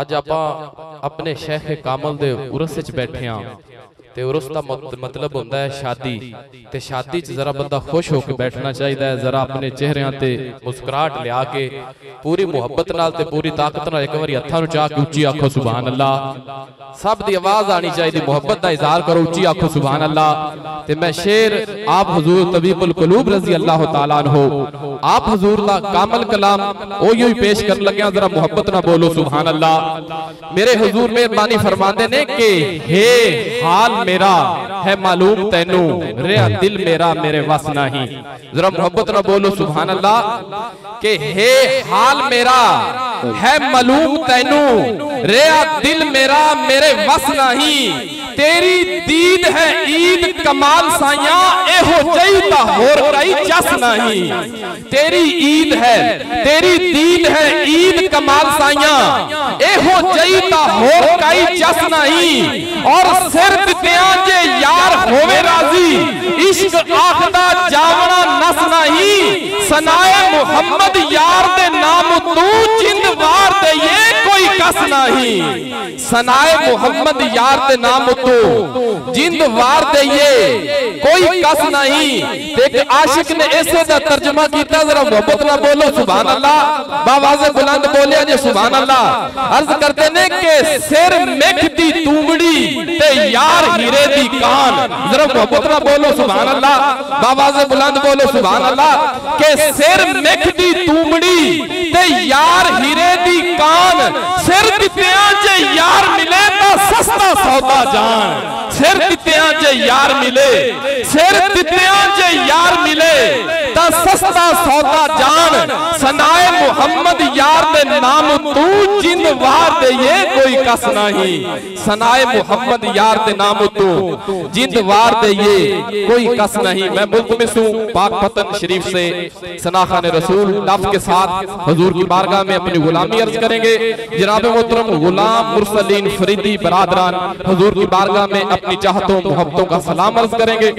अज आप अपने शेख कामल दे उरस च बैठे हाँ ते उरस का मतलब होता है शादी। ते शादी च जरा बंदा खुश होकर बैठना चाहिए, जरा अपने चेहरिया ते मुस्कुराहट लिया के पूरी मुहब्बत नाल ते पूरी ताकत नाल एक बार हत्था नूं चाक के उच्ची आखो सुभान अल्लाह। सब दी आवाज आनी चाहिए, मुहब्बत का इजहार करो, उच्ची आखो सुभान अल्लाह। ते मैं शेर आप हजूर तबीबुल कुलूब रजी अल्लाह तआला अन्हु आप हजूर दा कामल कलाम ओ यूं ही पेश करन लगे, जरा मोहब्बत ना बोलो सुभान अल्लाह। मेरे हजूर मेहरबानी फरमांदे ने कि हे हाल मेरा है मालूम तैनू, रेहा दिल मेरा मेरे वस नहीं। जरा मोहब्बत ना बोलो सुभान अल्लाह। कि हे हाल मेरा है मालूम तैनू, रेहा दिल मेरा मेरे वस नहीं। तेरी दीद है ईद कमाल साइया, एहो चाहिदा होर कई चस नहीं। तेरी ईद है, तेरी दीद है ईद कमाल साइया, एहो चाहिदा होर कई चस नहीं। और सिर दित्या जे यार होवे राजी, इश्क आखदा जावना नस नहीं। सनाए मुहम्मद यार दे नाम तू जिंद वार दे ये कोई कस नहीं। सनाए मुहम्मद यार दे नाम तो जिंद वार दे ये कोई कस नहीं। एक आशिक ने ऐसे दा तर्जमा किया, जरा मोहब्बत ना बोलो सुभान अल्लाह, बावाज़े बुलंद बोलिया जे सुभान अल्लाह। अर्ज करते ने के सिर मेख दी तूंगड़ी ते यार हीरे दी कान, जरा मोहब्बत ना बोलो सुभान अल्लाह, बावाज़े बुलंद बोलो सुभान अल्लाह। के सिर मेख दी तूंगड़ी ते यार हीरे दी कान, सिर दित्या जे यार मिले ता सस्ता सौदा जान। सिर दित्या जे यार मिले, सिर दित्या जे यार मिले ता सस्ता सौदा जान। सनाए मुहम्मद यार दे नाम तू जिंद वार दे ये कोई कस नहीं। सनाए मुहम्मद यार दे नाम तू जिंद वार दे ये कोई कस नहीं। मैं मुल्क में सूं पाक पतन शरीफ से सनाखा ने रसूल लफ्ज के साथ हुजूर की बारगाह में अपनी गुलामी अर्ज करेंगे। जनाब मोहतरम गुलाम मुरसलीन फरीदी बरादरान हुजूर की बारगाह में अपनी चाहतों मोहब्बतों का सलाम अर्ज करेंगे।